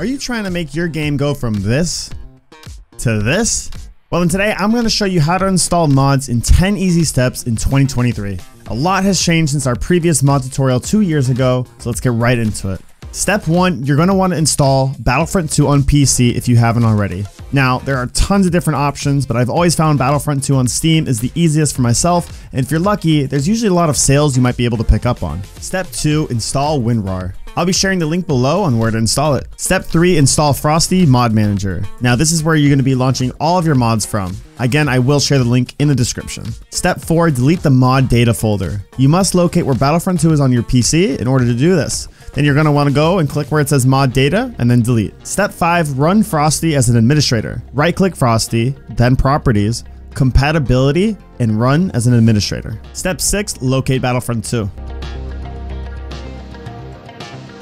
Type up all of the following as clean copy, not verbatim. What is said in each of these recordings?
Are you trying to make your game go from this to this? Well, then today I'm going to show you how to install mods in 10 easy steps in 2023. A lot has changed since our previous mod tutorial 2 years ago, so let's get right into it. Step 1, you're going to want to install Battlefront 2 on PC if you haven't already. Now, there are tons of different options, but I've always found Battlefront 2 on Steam is the easiest for myself, and if you're lucky, there's usually a lot of sales you might be able to pick up on. Step 2, install WinRAR. I'll be sharing the link below on where to install it. Step 3, install Frosty Mod Manager. Now, this is where you're going to be launching all of your mods from. Again, I will share the link in the description. Step 4, delete the mod data folder. You must locate where Battlefront 2 is on your PC in order to do this. Then you're going to want to go and click where it says mod data and then delete. Step 5, run Frosty as an administrator. Right click Frosty, then properties, compatibility, and run as an administrator. Step 6, locate Battlefront 2.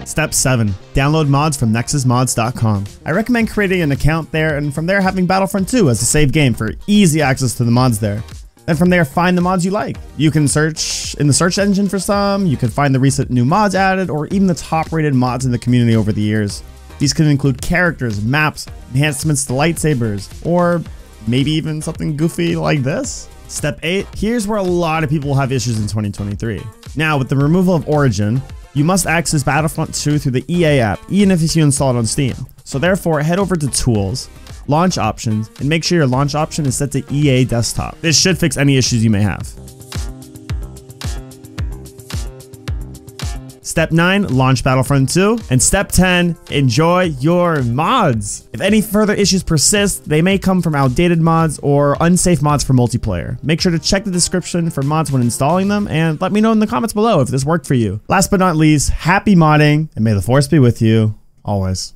Step 7, download mods from nexusmods.com. I recommend creating an account there and from there having Battlefront 2 as a save game for easy access to the mods there. Then from there, find the mods you like. You can search in the search engine for some, you can find the recent new mods added, or even the top rated mods in the community over the years. These can include characters, maps, enhancements to lightsabers, or maybe even something goofy like this. Step 8, here's where a lot of people have issues in 2023. Now, with the removal of Origin, you must access Battlefront 2 through the EA app, even if you install it on Steam. So therefore, head over to Tools, Launch Options, and make sure your launch option is set to EA Desktop. This should fix any issues you may have. Step 9, launch Battlefront 2. And step 10, enjoy your mods. If any further issues persist, they may come from outdated mods or unsafe mods for multiplayer. Make sure to check the description for mods when installing them and let me know in the comments below if this worked for you. Last but not least, happy modding and may the force be with you always.